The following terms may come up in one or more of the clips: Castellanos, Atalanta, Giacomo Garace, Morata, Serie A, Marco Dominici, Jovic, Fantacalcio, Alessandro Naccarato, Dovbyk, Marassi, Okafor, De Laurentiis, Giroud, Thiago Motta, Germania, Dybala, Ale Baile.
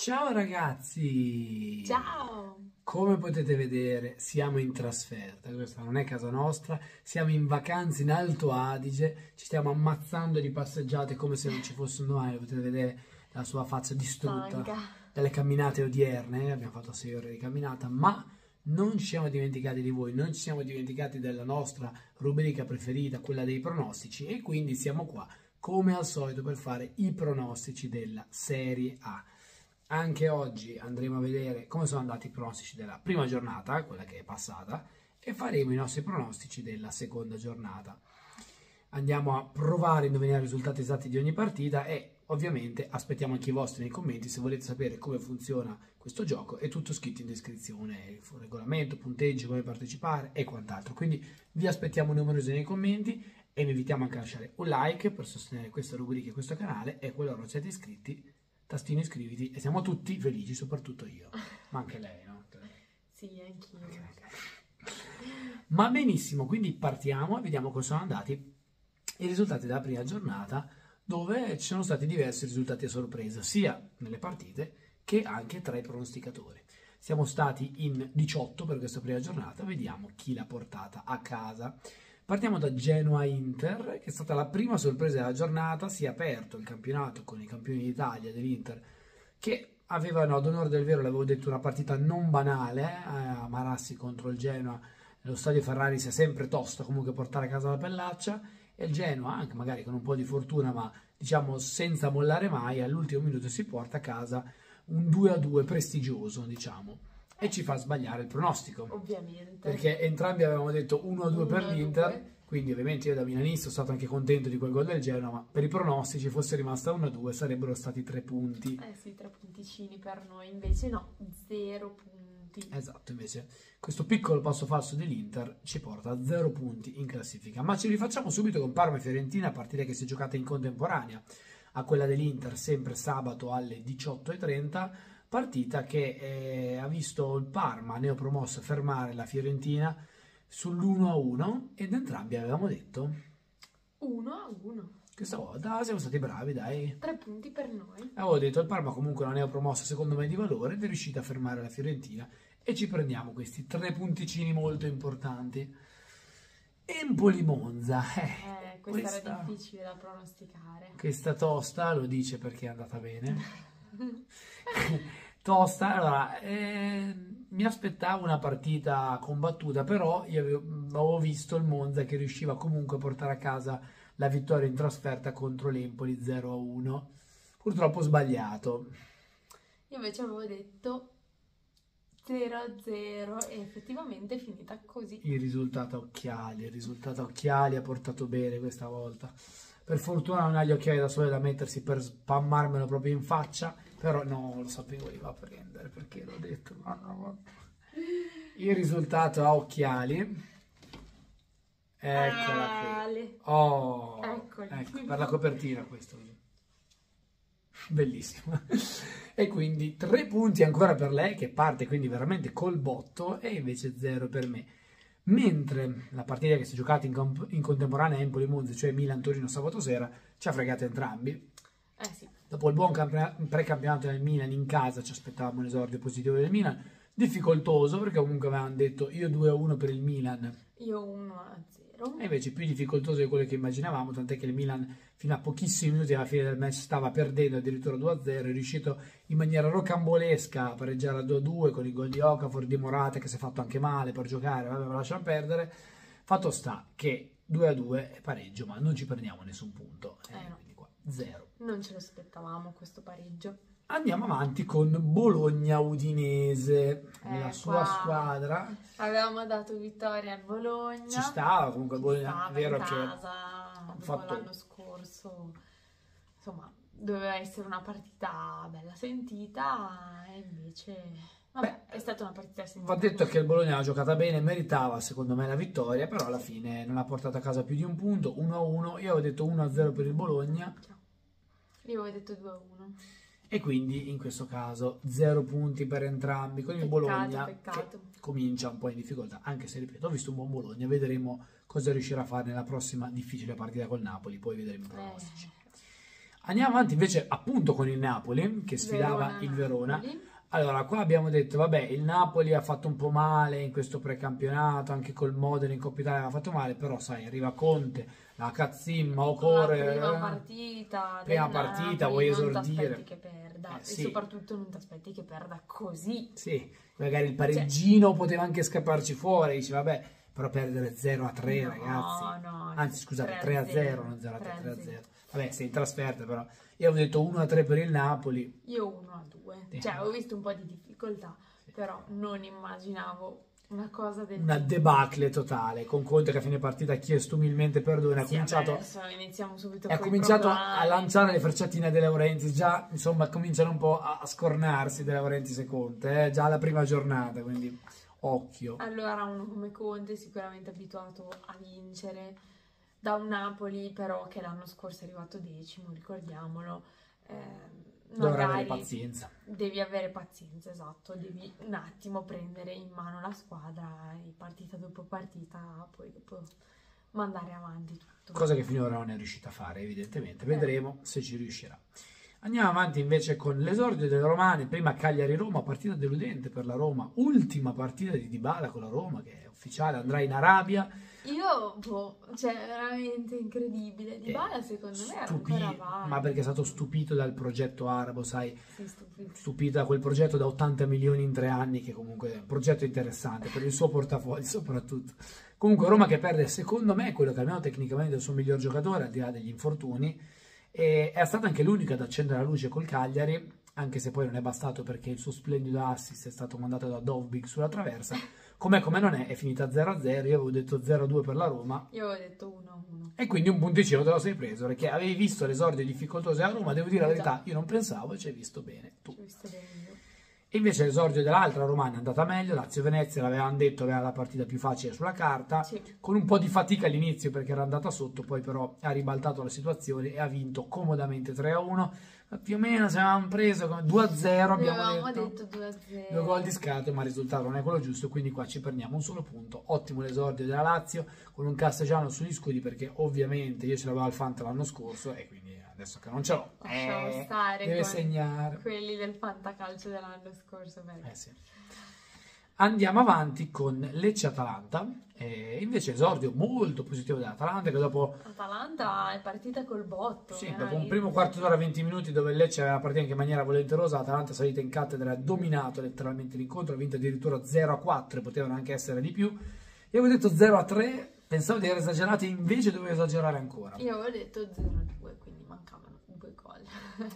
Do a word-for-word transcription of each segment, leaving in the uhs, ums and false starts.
Ciao ragazzi! Ciao! Come potete vedere siamo in trasferta, questa non è casa nostra, siamo in vacanza in Alto Adige, ci stiamo ammazzando di passeggiate come se non ci fossero mai, potete vedere la sua faccia distrutta dalle camminate odierne, abbiamo fatto sei ore di camminata, ma non ci siamo dimenticati di voi, non ci siamo dimenticati della nostra rubrica preferita, quella dei pronostici, e quindi siamo qua come al solito per fare i pronostici della Serie A. Anche oggi andremo a vedere come sono andati i pronostici della prima giornata, quella che è passata, e faremo i nostri pronostici della seconda giornata. Andiamo a provare a indovinare i risultati esatti di ogni partita e ovviamente aspettiamo anche i vostri nei commenti se volete sapere come funziona questo gioco. È tutto scritto in descrizione, il regolamento, punteggi, come partecipare e quant'altro. Quindi vi aspettiamo numerosi nei commenti e vi invitiamo anche a lasciare un like per sostenere questa rubrica e questo canale, e qualora non siete iscritti, tastino iscriviti, e siamo tutti felici, soprattutto io, ma anche lei, no? Sì, anch'io. Okay, okay. Ma benissimo, quindi partiamo e vediamo come sono andati i risultati della prima giornata, dove ci sono stati diversi risultati a sorpresa, sia nelle partite che anche tra i pronosticatori. Siamo stati in diciotto per questa prima giornata, vediamo chi l'ha portata a casa. Partiamo da Genoa-Inter, che è stata la prima sorpresa della giornata. Si è aperto il campionato con i campioni d'Italia dell'Inter, che avevano, ad onore del vero, l'avevo detto, una partita non banale, a eh, Marassi contro il Genoa, lo stadio Ferrari si è sempre tosta comunque portare a casa la pellaccia, e il Genoa, anche magari con un po' di fortuna, ma diciamo senza mollare mai, all'ultimo minuto si porta a casa un due a due prestigioso, diciamo. E ci fa sbagliare il pronostico, ovviamente, perché entrambi avevamo detto uno a due per l'Inter, quindi ovviamente io da milanista sono stato anche contento di quel gol del Genoa, ma per i pronostici fosse rimasta uno a due sarebbero stati tre punti. Eh sì, tre punticini per noi, invece no, zero punti. Esatto, invece questo piccolo passo falso dell'Inter ci porta a zero punti in classifica, ma ci rifacciamo subito con Parma e Fiorentina, partita che si è giocata in contemporanea a quella dell'Inter, sempre sabato alle diciotto e trenta. Partita che eh, ha visto il Parma neopromosso fermare la Fiorentina sull'uno a uno, ed entrambi avevamo detto uno a uno. Questa volta siamo stati bravi, dai. Tre punti per noi. Avevo detto il Parma comunque non è un promosso secondo me di valore, ed è riuscita a fermare la Fiorentina e ci prendiamo questi tre punticini molto importanti. Empoli-Monza. Eh, eh, questa, questa era difficile da pronosticare. Questa tosta lo dice perché è andata bene. Tosta, allora eh, mi aspettavo una partita combattuta, però io avevo, avevo visto il Monza che riusciva comunque a portare a casa la vittoria in trasferta contro l'Empoli zero a uno. Purtroppo ho sbagliato. Io invece avevo detto zero a zero e effettivamente è finita così. Il risultato a occhiali, il risultato a occhiali ha portato bene questa volta. Per fortuna non ha gli occhiali da sole da mettersi per spammarmelo proprio in faccia, però no, lo sapevo, li va a prendere, perché l'ho detto. No, no, no. Il risultato a occhiali. Eccola qui. Oh, ecco, per la copertina questo. Bellissima. E quindi tre punti ancora per lei, che parte quindi veramente col botto, e invece zero per me. Mentre la partita che si è giocata in, in contemporanea Empoli-Monza, cioè Milan-Torino sabato sera, ci ha fregato entrambi. Eh sì. Dopo il buon precampionato del Milan in casa ci aspettavamo un esordio positivo del Milan, difficoltoso perché comunque avevano detto io due a uno per il Milan, io uno a zero, e invece più difficoltoso di quello che immaginavamo, tant'è che il Milan fino a pochissimi minuti alla fine del match stava perdendo addirittura due a zero, è riuscito in maniera rocambolesca a pareggiare a due a due con il gol di Okafor, di Morata che si è fatto anche male per giocare, vabbè, lasciamo perdere. Fatto sta che due a due è pareggio, ma non ci perdiamo nessun punto, eh, eh no. Quindi qua zero. Non ce lo aspettavamo questo pareggio. Andiamo avanti con Bologna-Udinese, eh, la sua squadra. Avevamo dato vittoria al Bologna. Ci stava comunque il Bologna, è vero che fatto l'anno scorso, insomma, doveva essere una partita bella sentita e invece... Vabbè, beh, è stata una partita sentita. Va detto che il Bologna l'ha giocata bene, meritava secondo me la vittoria, però alla fine non ha portato a casa più di un punto, uno a uno. Io avevo detto uno a zero per il Bologna. Io avevo detto due a uno. E quindi in questo caso zero punti per entrambi, con il peccato, Bologna peccato. Che comincia un po' in difficoltà, anche se ripeto, ho visto un buon Bologna, vedremo cosa riuscirà a fare nella prossima difficile partita col Napoli, poi vedremo i pronostici. Eh. Andiamo avanti invece appunto con il Napoli che sfidava Verona, il Verona. Napoli. Allora qua abbiamo detto vabbè, il Napoli ha fatto un po' male in questo precampionato, anche col Modena in Coppa Italia ha fatto male, però sai, arriva Conte, la Cazzimma, Ocore, la prima partita, prima partita Napoli, vuoi esordire, non ti aspetti che perda, eh, sì. E soprattutto non ti aspetti che perda così, sì, magari il pareggino, cioè, poteva anche scapparci fuori, dice vabbè, però perdere zero a tre, no, ragazzi, no, anzi scusate tre a zero, non zero a tre, tre a zero, vabbè, sei in trasferta, però io avevo detto uno a tre per il Napoli, io uno a due, sì. Cioè ho visto un po' di difficoltà, sì, però non immaginavo una cosa del una tipo. Debacle totale, con Conte che a fine partita ha chiesto umilmente perdono, sì, ha cominciato, adesso iniziamo subito, ha cominciato a lanciare le frecciatine De Laurentiis, già insomma cominciano un po' a scornarsi De Laurentiis e Conte, eh, già alla prima giornata, quindi occhio. Allora uno come Conte sicuramente abituato a vincere da un Napoli però che l'anno scorso è arrivato decimo, ricordiamolo, eh, dovrà avere pazienza, devi avere pazienza, esatto, devi un attimo prendere in mano la squadra e partita dopo partita poi dopo mandare avanti tutto, cosa che finora non è riuscita a fare evidentemente, vedremo eh. se ci riuscirà. Andiamo avanti invece con l'esordio delle romane, prima Cagliari-Roma, partita deludente per la Roma, ultima partita di Dybala con la Roma che è ufficiale, andrà in Arabia. Io, boh, cioè veramente incredibile, Dybala secondo me era ancora avanti. Ma perché è stato stupito dal progetto arabo, sai, sì, stupito. stupito da quel progetto da ottanta milioni in tre anni, che comunque è un progetto interessante per il suo portafoglio soprattutto. Comunque Roma che perde, secondo me, quello che almeno tecnicamente è il suo miglior giocatore, al di là degli infortuni. E è stata anche l'unica ad accendere la luce col Cagliari, anche se poi non è bastato perché il suo splendido assist è stato mandato da Dovbyk sulla traversa. Com'è come non è, è finita zero a zero, io avevo detto zero a due per la Roma. Io avevo detto uno a uno. E quindi un punticino te lo sei preso, perché avevi visto l'esordio difficoltoso a Roma, devo dire la verità, io non pensavo e ci hai visto bene tu. Ci hai visto bene io. E invece l'esordio dell'altra romana è andata meglio, Lazio-Venezia l'avevamo detto, aveva la partita più facile sulla carta, sì, con un po' di fatica all'inizio perché era andata sotto, poi però ha ribaltato la situazione e ha vinto comodamente tre a uno, più o meno ci avevamo preso due a zero, abbiamo detto, detto due a zero. Due gol di scatto, ma il risultato non è quello giusto, quindi qua ci prendiamo un solo punto. Ottimo l'esordio della Lazio, con un Castellanos sugli scudi, perché ovviamente io ce l'avevo al Fanta l'anno scorso e quindi adesso che non ce l'ho, eh, deve segnare quelli del fantacalcio dell'anno scorso, eh sì. Andiamo avanti con Lecce-Atalanta, eh, invece esordio molto positivo dell'Atalanta, che dopo Atalanta è partita col botto, sì, dopo un primo quarto d'ora, venti minuti, dove Lecce aveva partito anche in maniera volenterosa, Atalanta è salita in cattedra, ha dominato letteralmente l'incontro, ha vinto addirittura zero a quattro, potevano anche essere di più. Io avevo detto zero a tre, pensavo di aver esagerato, invece dovevo esagerare ancora. Io avevo detto zero a due, quindi mancavano due gol.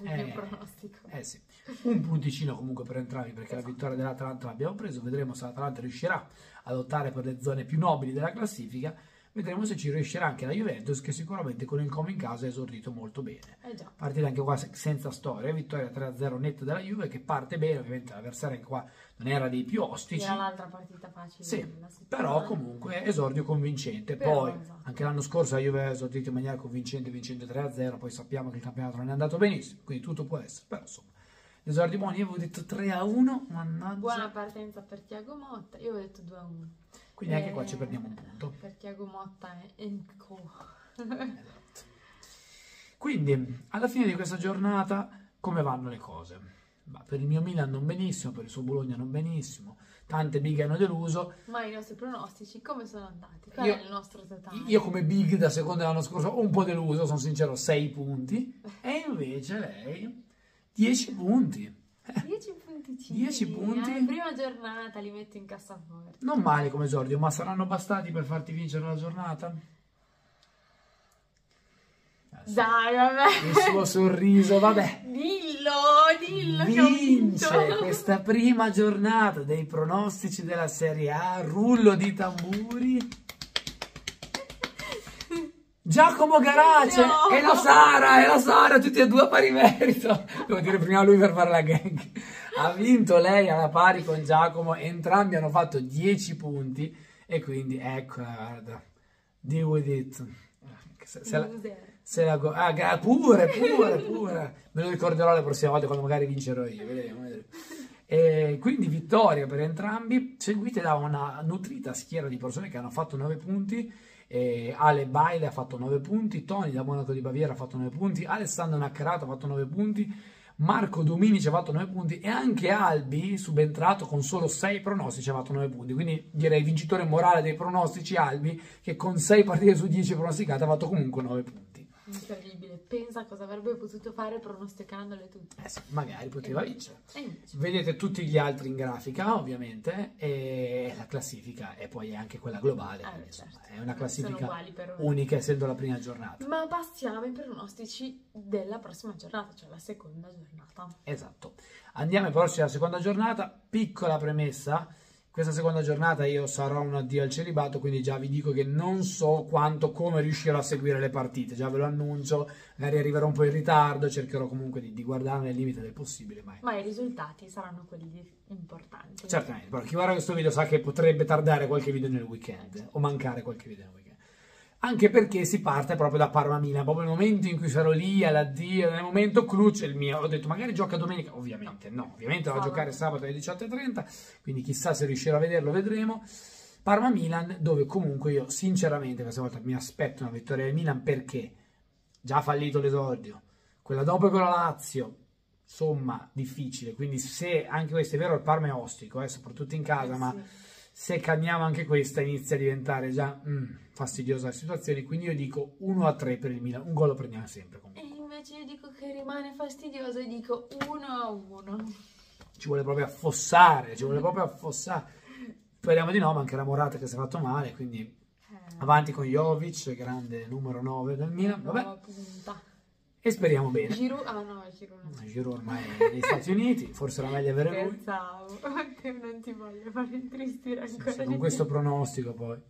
Il eh, mio pronostico. Eh sì. Un punticino comunque per entrambi, perché esatto, la vittoria dell'Atalanta l'abbiamo preso. Vedremo se l'Atalanta riuscirà ad lottare per le zone più nobili della classifica. Vedremo se ci riuscirà anche la Juventus, che sicuramente con il Como in casa è esordito molto bene. Eh già. Partita anche qua senza storia, vittoria tre a zero netta della Juve, che parte bene, ovviamente l'avversario anche qua non era dei più ostici. Era l'altra partita facile. Sì, però comunque esordio convincente. Però, poi esatto, anche l'anno scorso la Juve aveva esordito in maniera convincente, vincendo tre a zero, poi sappiamo che il campionato non è andato benissimo, quindi tutto può essere, però insomma. Esordi buoni, io avevo detto tre a uno, mannaggia. Buona partenza per Thiago Motta, io avevo detto due a uno. Quindi anche qua ci perdiamo un punto. Per Thiago Motta e Enco. Esatto. Quindi, alla fine di questa giornata, come vanno le cose? Ma per il mio Milan non benissimo, per il suo Bologna non benissimo, tante big hanno deluso. Ma i nostri pronostici come sono andati? Qual io, è il nostro totale? Io come big da seconda dell'anno scorso ho un po' deluso, sono sincero, sei punti. E invece lei, dieci punti. dieci punticini, dieci punti. Eh, prima giornata li metto in cassaforte. Non male come esordio, ma saranno bastati per farti vincere la giornata? Adesso, dai, vabbè. Il suo sorriso, vabbè. Dillo, dillo Vince che ho vinto questa prima giornata dei pronostici della Serie A, rullo di tamburi. Giacomo Garace, no, e la Sara, e la Sara, tutti e due a pari merito. Devo dire prima lui per fare la gang. Ha vinto lei alla pari con Giacomo, entrambi hanno fatto dieci punti e quindi eccola, guarda, deal with it. Se, se la, se la, ah, pure, pure, pure. Me lo ricorderò la prossima volta quando magari vincerò io, vedremo, vedremo. E quindi vittoria per entrambi, seguite da una nutrita schiera di persone che hanno fatto nove punti. eh, Ale Baile ha fatto nove punti, Toni da Monaco di Baviera ha fatto nove punti, Alessandro Naccarato ha fatto nove punti, Marco Dominici ha fatto nove punti e anche Albi, subentrato con solo sei pronostici, ha fatto nove punti. Quindi direi vincitore morale dei pronostici Albi, che con sei partite su dieci pronosticate ha fatto comunque nove punti. Incredibile, pensa cosa avrebbe potuto fare pronosticandole tutte. Eh sì, magari poteva vincere. Vedete tutti gli altri in grafica, ovviamente, e la classifica, e poi anche quella globale. Ah, certo. È una classifica per... unica, essendo la prima giornata. Ma passiamo ai pronostici della prossima giornata, cioè la seconda giornata. Esatto. Andiamo ai pronostici della seconda giornata. Piccola premessa. Questa seconda giornata io sarò un addio al celibato, quindi già vi dico che non so quanto, come riuscirò a seguire le partite, già ve lo annuncio, magari arriverò un po' in ritardo, cercherò comunque di, di guardarne nel limite del possibile. Ma, ma i risultati saranno quelli importanti. Certamente, però chi guarda questo video sa che potrebbe tardare qualche video nel weekend, eh, o mancare qualche video nel weekend. Anche perché si parte proprio da Parma-Milan, proprio nel momento in cui sarò lì, all'addio, nel momento clou c'è il mio. Ho detto magari gioca domenica, ovviamente no, ovviamente va a giocare sabato alle diciotto e trenta, quindi chissà se riuscirò a vederlo, vedremo. Parma-Milan, dove comunque io sinceramente questa volta mi aspetto una vittoria del Milan, perché già fallito l'esordio, quella dopo con la Lazio, insomma difficile, quindi se anche questo è vero, il Parma è ostico, eh, soprattutto in casa, eh, ma... Sì. Se cambiamo anche questa inizia a diventare già mm, fastidiosa la situazione, quindi io dico uno a tre per il Milan, un gol lo prendiamo sempre comunque. E invece io dico che rimane fastidioso e dico uno a uno. Ci vuole proprio affossare, ci vuole proprio affossare. Speriamo di no, ma anche la Morata che si è fatto male, quindi eh. avanti con Jovic, grande numero nove del Milan, vabbè. No, punta. E speriamo bene. Giroud, ah no, Giroud. Giroud ormai è negli Stati Uniti, forse era meglio avere lui. Pensavo, anche non ti voglio fare intristire ancora. Sì, sì, con questo pronostico poi.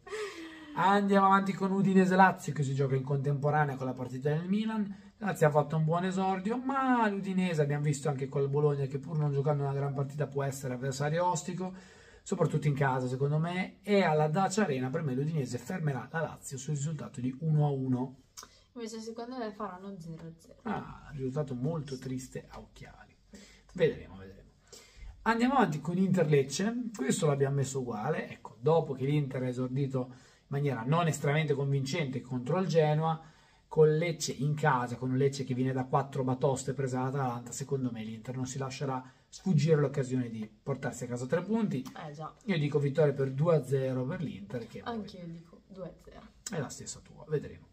Andiamo avanti con Udinese-Lazio, che si gioca in contemporanea con la partita del Milan. Lazio ha fatto un buon esordio, ma l'Udinese abbiamo visto anche col Bologna, che pur non giocando una gran partita può essere avversario ostico, soprattutto in casa secondo me, e alla Dacia Arena per me l'Udinese fermerà la Lazio sul risultato di uno a uno. Invece secondo me faranno zero a zero. Ah, risultato molto triste a occhiali. Vedremo, vedremo. Andiamo avanti con Inter-Lecce. Questo l'abbiamo messo uguale. Ecco, dopo che l'Inter ha esordito in maniera non estremamente convincente contro il Genoa, con Lecce in casa, con un Lecce che viene da quattro batoste prese dall'Atalanta, secondo me l'Inter non si lascerà sfuggire l'occasione di portarsi a casa tre punti. Eh già. Io dico vittoria per due a zero per l'Inter. Anche io dico due a zero. È la stessa tua, vedremo.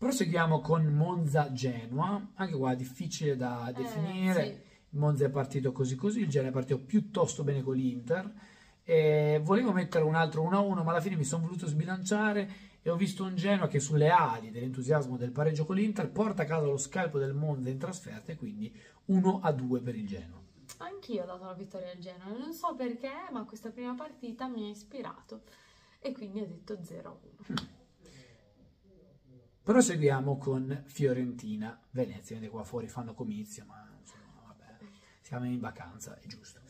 Proseguiamo con Monza-Genoa, anche qua difficile da definire, eh, sì. Monza è partito così così, il Genoa è partito piuttosto bene con l'Inter, volevo mettere un altro uno a uno ma alla fine mi sono voluto sbilanciare e ho visto un Genoa che sulle ali dell'entusiasmo del pareggio con l'Inter porta a casa lo scalpo del Monza in trasferta e quindi uno a due per il Genoa. Anch'io ho dato la vittoria al Genoa, non so perché ma questa prima partita mi ha ispirato e quindi ho detto zero a uno. Proseguiamo con Fiorentina-Venezia, vedete qua fuori fanno comizio, ma insomma, vabbè, siamo in vacanza, è giusto.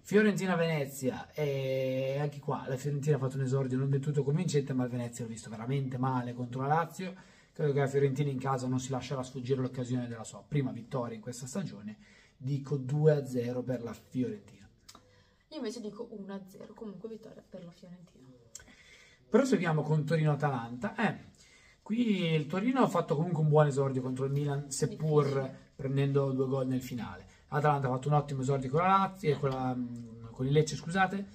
Fiorentina-Venezia, e anche qua la Fiorentina ha fatto un esordio non del tutto convincente, ma il Venezia l'ho visto veramente male contro la Lazio, credo che la Fiorentina in casa non si lascerà sfuggire l'occasione della sua prima vittoria in questa stagione, dico due a zero per la Fiorentina. Io invece dico uno a zero, comunque vittoria per la Fiorentina. Proseguiamo con Torino-Atalanta, eh... Qui il Torino ha fatto comunque un buon esordio contro il Milan, seppur prendendo due gol nel finale. L'Atalanta ha fatto un ottimo esordio con la Lazio, con, la, con il Lecce, scusate,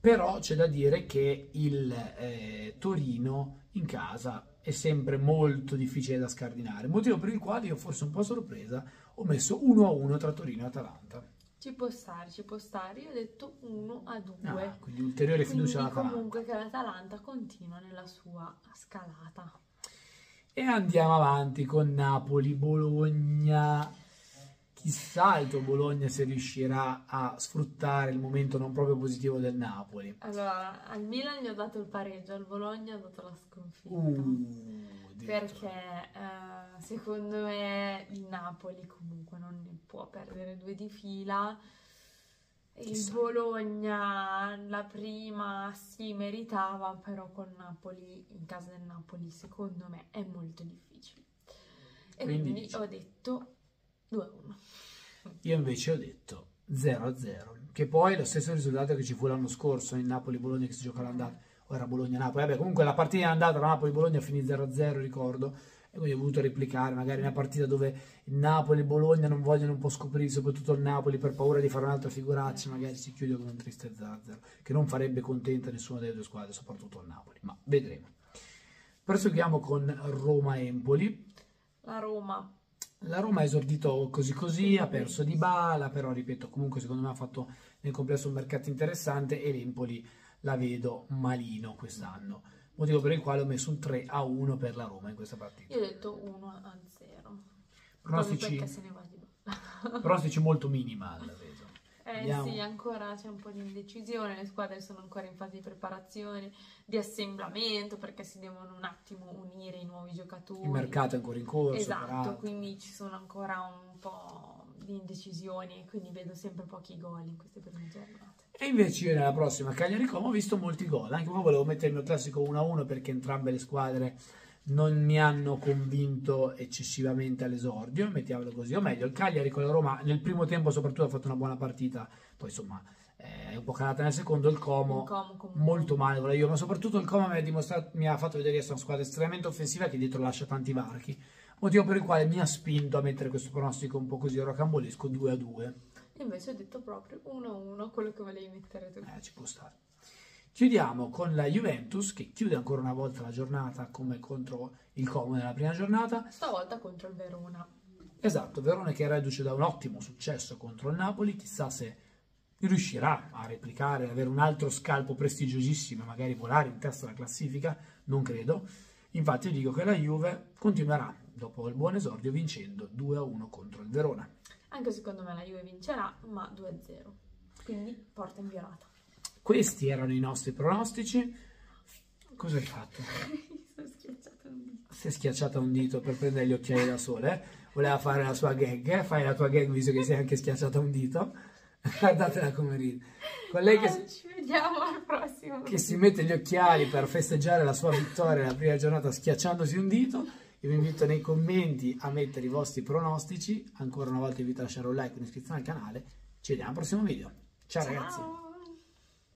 però c'è da dire che il eh, Torino in casa è sempre molto difficile da scardinare, motivo per il quale io, forse un po' sorpresa, ho messo uno a uno tra Torino e Atalanta. Ci può stare, ci può stare, io ho detto uno a due. Ah, quindi ulteriore fiducia all'Atalanta. Comunque che l'Atalanta continua nella sua scalata. E andiamo avanti con Napoli-Bologna, chissà il tuo Bologna se riuscirà a sfruttare il momento non proprio positivo del Napoli. Allora, al Milan gli ho dato il pareggio, al Bologna ho dato la sconfitta, uh, perché eh, secondo me il Napoli comunque non ne può perdere due di fila, il Bologna la prima si meritava, però con Napoli, in casa del Napoli secondo me è molto difficile e quindi, quindi ho detto due a uno. Io invece ho detto zero a zero, che poi è lo stesso risultato che ci fu l'anno scorso in Napoli-Bologna che si gioca l'andata, o era Bologna-Napoli, vabbè, comunque la partita è andata, la Napoli-Bologna finì zero a zero, ricordo, e quindi ho voluto replicare magari una partita dove il Napoli e Bologna non vogliono un po' scoprire, soprattutto il Napoli, per paura di fare un'altra figuraccia, magari si chiude con un triste zero a zero, che non farebbe contenta nessuna delle due squadre, soprattutto il Napoli, ma vedremo. Proseguiamo con Roma-Empoli. La Roma. La Roma ha esordito così così, ha perso Dybala, però ripeto, comunque secondo me ha fatto nel complesso un mercato interessante, e l'Empoli la vedo malino quest'anno, motivo per il quale ho messo un tre a uno per la Roma in questa partita. Io ho detto uno a zero. Pronostici, perché se ne va di là. Pronostici molto minimal, vedo. Eh Andiamo. Sì, ancora c'è un po' di indecisione, le squadre sono ancora in fase di preparazione, di assemblamento, perché si devono un attimo unire i nuovi giocatori. Il mercato è ancora in corso. Esatto, parato. Quindi ci sono ancora un po' di indecisioni, quindi vedo sempre pochi gol in queste prime giornate. E invece io nella prossima Cagliari-Como ho visto molti gol, anche qua volevo mettere il mio classico uno a uno perché entrambe le squadre non mi hanno convinto eccessivamente all'esordio, mettiamolo così, o meglio il Cagliari con la Roma nel primo tempo soprattutto ha fatto una buona partita, poi insomma è un po' calata nel secondo, il Como, il Como molto male con la Juve, ma soprattutto il Como mi ha, dimostrato, mi ha fatto vedere che è una squadra estremamente offensiva che dietro lascia tanti varchi, motivo per il quale mi ha spinto a mettere questo pronostico un po' così rocambolesco due a due. Invece ho detto proprio uno a uno, quello che volevi mettere tu. Eh, ci può stare. Chiudiamo con la Juventus, che chiude ancora una volta la giornata come contro il Como nella prima giornata. Stavolta contro il Verona. Esatto, Verona che è reduce da un ottimo successo contro il Napoli, chissà se riuscirà a replicare, ad avere un altro scalpo prestigiosissimo e magari volare in testa alla classifica, non credo. Infatti dico che la Juve continuerà, dopo il buon esordio, vincendo due a uno contro il Verona. Anche secondo me la Juve vincerà, ma due a zero, quindi porta inviolata. Questi erano i nostri pronostici. Cosa hai fatto? Sono schiacciata un dito. Si è schiacciata un dito per prendere gli occhiali da sole. Voleva fare la sua gag. Eh? Fai la tua gag visto che si è anche schiacciata un dito. Guardatela come ride. Con lei che, ah, ci vediamo al prossimo. Che si mette gli occhiali per festeggiare la sua vittoria la prima giornata schiacciandosi un dito. Io vi invito nei commenti a mettere i vostri pronostici. Ancora una volta vi invito a lasciare un like e un'iscrizione al canale. Ci vediamo al prossimo video. Ciao, ciao ragazzi.